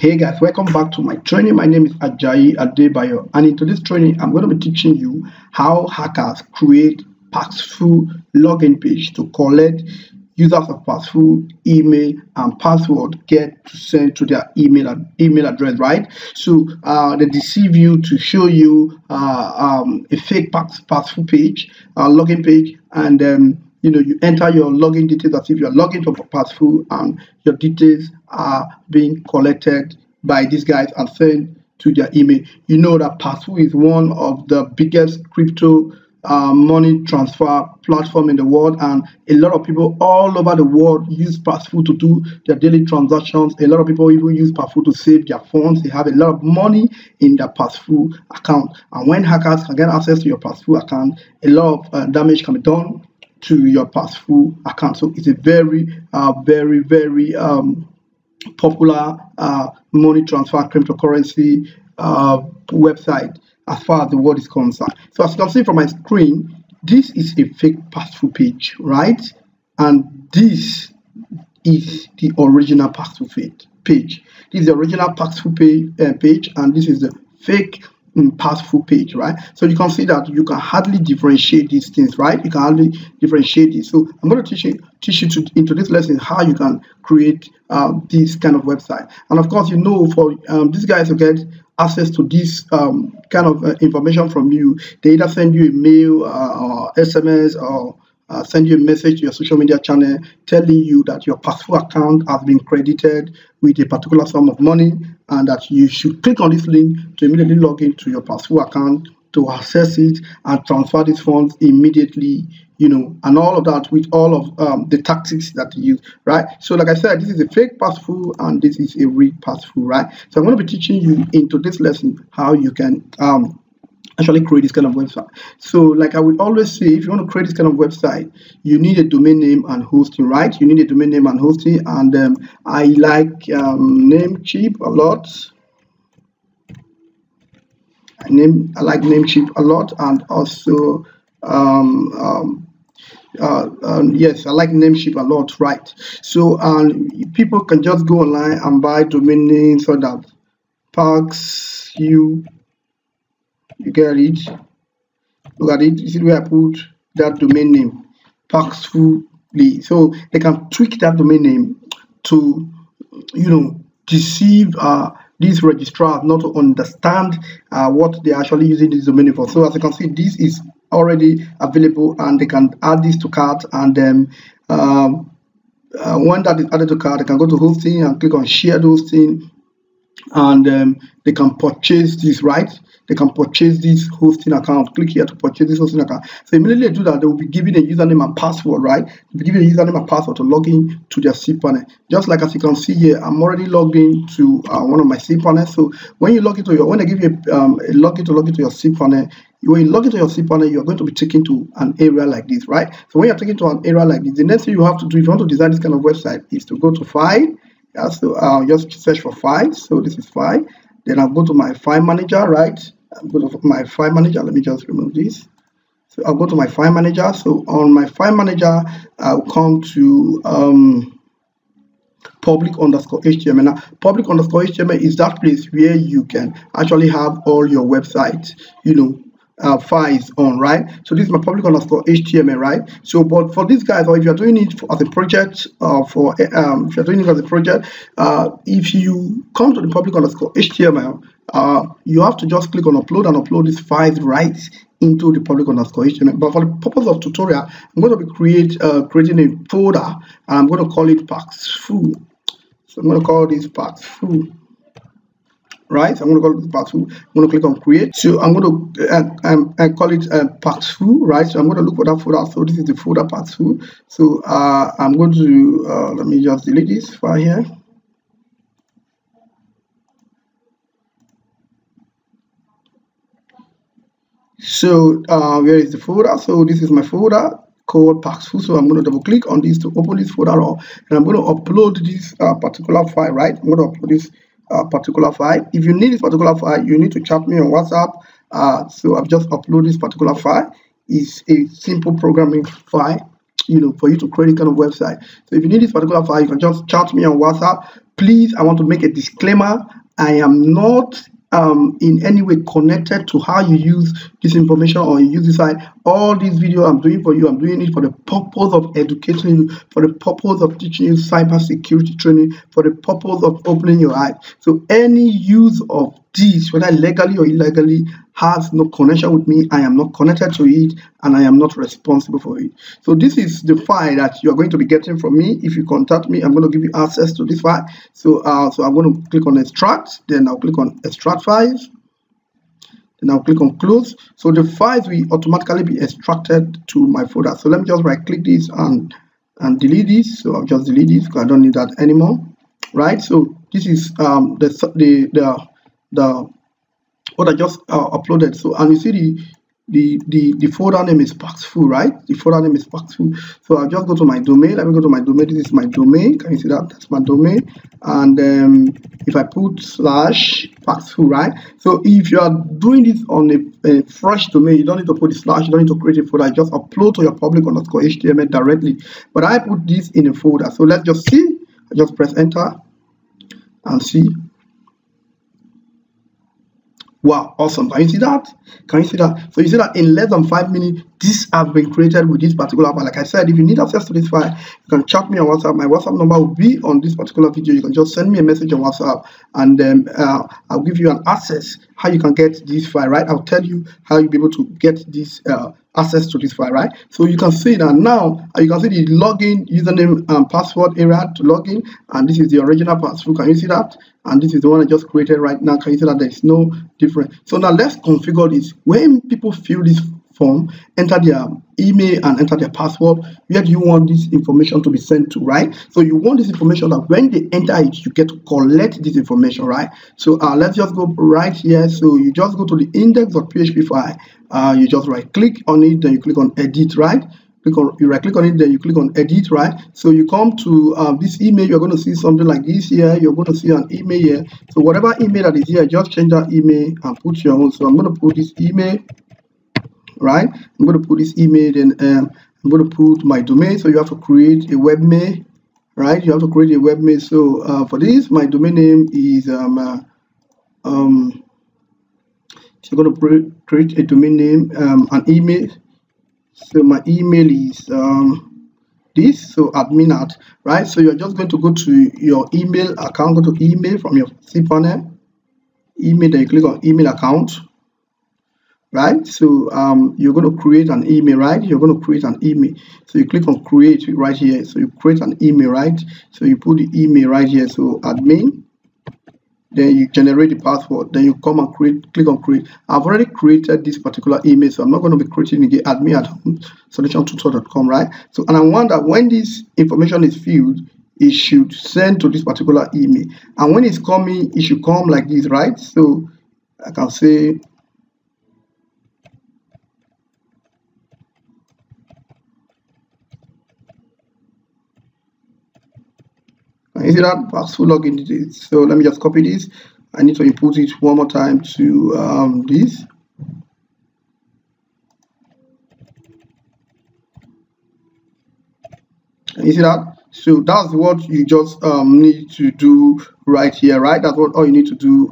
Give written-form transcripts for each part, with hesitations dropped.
Hey guys, welcome back to my training. My name is Ajayi Adebayo, and in today's training, I'm going to be teaching you how hackers create Paxful login page to collect users of Paxful email and password get to send to their email address, right? So they deceive you to show you a fake Paxful page, login page, and you enter your login details as if you're logging to Paxful, and your details are being collected by these guys and sent to their email. You know that Paxful is one of the biggest crypto money transfer platform in the world, and a lot of people all over the world use Paxful to do their daily transactions. A lot of people even use Paxful to save their funds. They have a lot of money in their Paxful account, and when hackers can get access to your Paxful account, a lot of damage can be done to your Paxful account. So it's a very, very, very popular money transfer cryptocurrency website as far as the world is concerned. So as you can see from my screen, this is a fake Paxful page, right? And this is the original Paxful page. This is the original Paxful page, and this is the fake Paxful page, right? So you can see that you can hardly differentiate these things, right? You can hardly differentiate this. So I'm going to teach you into this lesson how you can create this kind of website. And of course, for these guys to get access to this kind of information from you, they either send you a mail or SMS, or send you a message to your social media channel telling you that your Paxful account has been credited with a particular sum of money, and that you should click on this link to immediately log into your Paxful account to access it and transfer these funds immediately, and all of that with all of the tactics that you use, right? So like I said, this is a fake Paxful and this is a real Paxful, right? So I'm going to be teaching you into this lesson how you can actually create this kind of website. So like I will always say, if you want to create this kind of website, you need a domain name and hosting, right? You need a domain name and hosting, and I like Namecheap a lot. I like Namecheap a lot, and also yes, I like Namecheap a lot, right? So people can just go online and buy domain names, so that Paxful, you get it. Look at it. You see where I put that domain name, Paxfully. So they can tweak that domain name to, deceive these registrars not to understand what they're actually using this domain name for. So as you can see, this is already available, and they can add this to cart, and then when that is added to cart, they can go to hosting and click on shared hosting, and they can purchase this, right? They can purchase this hosting account. Click here to purchase this hosting account. So immediately they do that, they will be given a username and password, right? They'll be given a username and password to log in to their cPanel. Just like as you can see here, I'm already logged in to one of my cPanel. So when you log into your, when I give you a login to log into your cPanel, when you log into your cPanel, you're going to be taken to an area like this, right? So when you're taken to an area like this, the next thing you have to do if you want to design this kind of website is to go to file. Yeah, so just search for file. So this is file. Then I'll go to my file manager, right? I'll go to my file manager. Let me just remove this. So I'll go to my file manager. So on my file manager, I'll come to public_html. Now, public_html is that place where you can actually have all your websites, files on, right? So this is my public_html, right? So but for these guys, or if you're doing it as a project, if you're doing it as a project, if you come to the public_html, you have to just click on upload and upload these files right into the public_html. But for the purpose of tutorial, I'm going to be creating a folder, and I'm going to call it Paxful. So I'm going to call this Paxful. Right, so I'm going to call it Paxful. I'm going to click on create. So I'm going to call it Paxful, right? So I'm going to look for that folder. So this is the folder Paxful. So I'm going to let me just delete this file here. So where is the folder? So this is my folder called Paxful. So I'm going to double click on this to open this folder up, and I'm going to upload this particular file, right? I'm going to upload this particular file. If you need this particular file, you need to chat me on WhatsApp. So I've just uploaded this particular file. It's a simple programming file, for you to create a kind of website. So if you need this particular file, you can just chat me on WhatsApp. please, I want to make a disclaimer. I am not in any way connected to how you use this information or you use this site. All these videos I'm doing for you, I'm doing it for the purpose of educating you, for the purpose of teaching you cybersecurity training, for the purpose of opening your eyes. So any use of this, whether legally or illegally, has no connection with me. I am not connected to it, and I am not responsible for it. So this is the file that you are going to be getting from me. If you contact me, I'm going to give you access to this file. So I'm going to click on extract, then I'll click on extract files, then I'll click on close. So the files will automatically be extracted to my folder. So let me just right click this and delete this. So I'll just delete this because I don't need that anymore, right? So this is what I just uploaded. So, and you see the folder name is Paxful, right? The folder name is Paxful. So I'll just go to my domain. Let me go to my domain. This is my domain. Can you see that? That's my domain. And if I put slash Paxful, right? So if you are doing this on a fresh domain, you don't need to put a slash. You don't need to create a folder. Just upload to your public_html directly. But I put this in a folder. So let's just see. I just press enter and see. Wow, awesome. Can you see that? Can you see that? So you see that in less than 5 minutes, this has been created with this particular file. Like I said, if you need access to this file, you can chat me on WhatsApp. My WhatsApp number will be on this particular video. You can just send me a message on WhatsApp, and then I'll give you an access how you can get this file, right? I'll tell you how you'll be able to get this access to this file, right? So you can see that now, you can see the login, username, and password area to login, and this is the original password. Can you see that? And this is the one I just created right now. Can you see that there is no difference? So now let's configure this. When people fill this form, enter their email and enter their password, where do you want this information to be sent to, right? So you want this information that when they enter it, you get to collect this information, right? So let's just go right here. So you just go to the index.php file. You just right click on it, then you click on edit, right? You right click on it, then you click on edit, right? So you come to this email. You're going to see something like this here. You're going to see an email here. So whatever email that is here, just change that email and put your own. So I'm going to put this email, right? I'm going to put this email, and I'm going to put my domain. So you have to create a webmail, right? You have to create a webmail. So for this, my domain name is so you're going to create a domain name, an email. So my email is this, so admin@, right? So you're just going to go to your email account, go to email from your cPanel, email, then you click on email account, right? So you're going to create an email, right? You're going to create an email. So you click on create right here. So you create an email, right? So you put the email right here, so admin. Then you generate the password, then you come and click on create. I've already created this particular email, so I'm not going to be creating again. admin@solutiontutor.com, right? So, and I want that when this information is filled, it should send to this particular email. And when it's coming, it should come like this, right? So I can say, you see that? Paxful login details. So let me just copy this. I need to input it one more time to this. And you see that? So that's what you just need to do right here, right? That's what all you need to do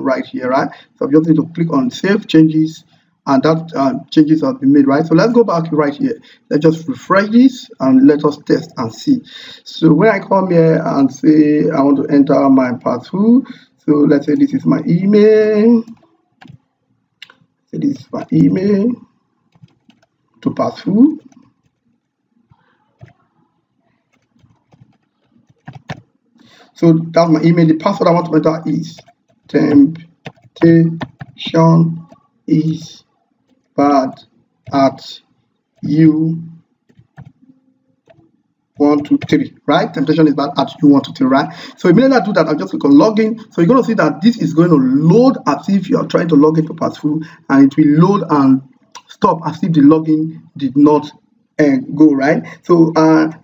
right here, right? So I just need to click on save changes, and that changes have been made, right? So let's go back right here. Let's just refresh this and let us test and see. So when I come here and say I want to enter my password, so let's say this is my email. So this is my email to password. So that's my email. The password I want to enter is temptation is bad at you 123, right? Temptation is bad at you 123, right? So immediately I do that, I'll just click on login. So you're going to see that this is going to load as if you are trying to log in to Paxful, and it will load and stop as if the login did not go, right? So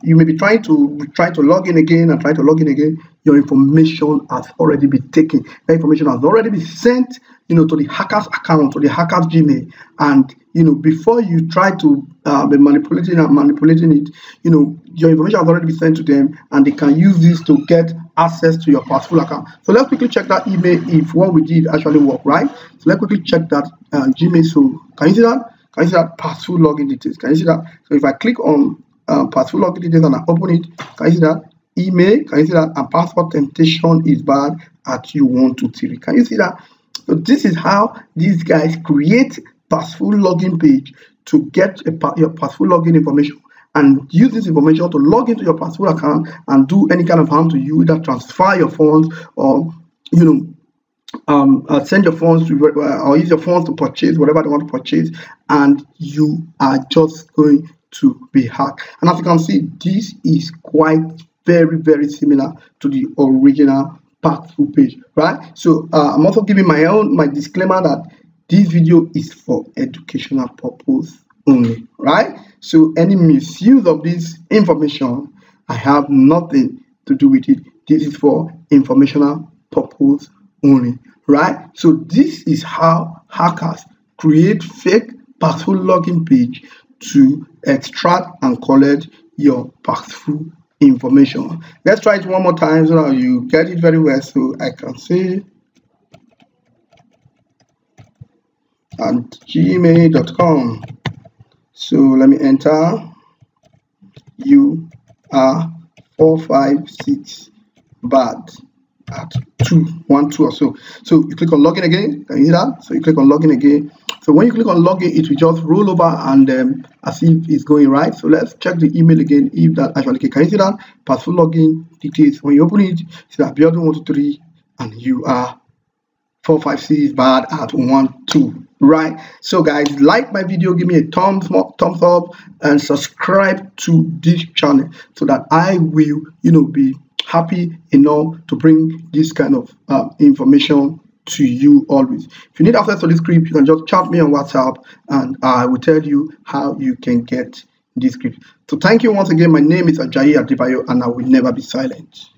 you may be trying to log in again and try to log in again. your information has already been taken. Your information has already been sent, to the hacker's account, to the hacker's Gmail. And, before you try to be manipulating it, your information has already been sent to them, and they can use this to get access to your Paxful account. So let's quickly check that email if what we did actually worked, right? So let's quickly check that Gmail. So can you see that? Can you see that Paxful login details? Can you see that? So if I click on Paxful login details and I open it, can you see that? Email, can you see that? And password temptation is bad at U123. Can you see that? So this is how these guys create Paxful login page to get your Paxful login information and use this information to log into your Paxful account and do any kind of harm to you, either transfer your funds or, send your funds to, or use your funds to purchase whatever they want to purchase, and you are just going to be hacked. And as you can see, this is quite very similar to the original Paxful page, right? So I'm also giving my disclaimer that this video is for educational purpose only, right? So any misuse of this information, I have nothing to do with it. This is for informational purpose only, right? So this is how hackers create fake Paxful login page to extract and collect your Paxful information. Let's try it one more time so that you get it very well. So I can say and gmail.com. So let me enter. You are 456 bad at 212 or so. So you click on login again. Can you hear that? So you click on login again. So when you click on login, it will just roll over and as if it's going right. So let's check the email again if that actually okay. Can you see that? Paxful login details. When you open it, it's that building 123 and you are 456 bad at 112. Right. So guys, like my video, give me a thumbs up and subscribe to this channel so that I will, be happy enough to bring this kind of information to you always. If you need access to this script, you can just chat me on WhatsApp and I will tell you how you can get this script. So thank you once again. My name is Ajayi Adebayo and I will never be silent.